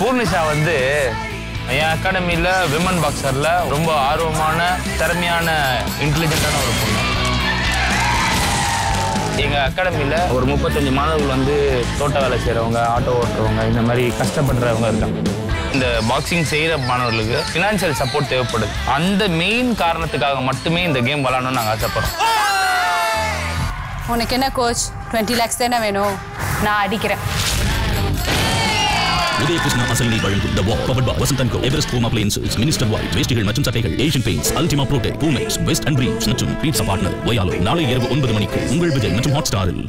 பூர்ணிஷா வந்து என் அகாடமியில் விமன் பாக்ஸரில் ரொம்ப ஆர்வமான திறமையான இன்டெலிஜென்ட்டான ஒரு பொண்ணு. எங்கள் அகாடமியில் ஒரு 35 மாணவர்கள் வந்து தோட்ட வேலை செய்கிறவங்க, ஆட்டோ ஓட்டுறவங்க, இந்த மாதிரி கஷ்டப்படுறவங்க இருக்காங்க. இந்த பாக்ஸிங் செய்கிற மாணவர்களுக்கு ஃபினான்ஷியல் சப்போர்ட் தேவைப்படுது. அந்த மெயின் காரணத்துக்காக மட்டுமே இந்த கேம் விளாடணும்னு நாங்கள் ஆசைப்படுறோம். உனக்கு என்ன கோச் 20 lakhs தானே வேணும், நான் அடிக்கிறேன். உதயகிருஷ்ணா அசல் வழங்கும் The Wall, powered by Vasanthan co, Everest home appliances, minister white, வேஸ்டிகள் மற்றும் சட்டைகள், Asian paints, Ultima product, Poomex, west and briefs மற்றும் பீட்சா பார்ட்னர். வயாலோ நாளை இரவு 9 மணிக்கு உங்கள் விஜய் மற்றும் ஹாட் ஸ்டாரில்.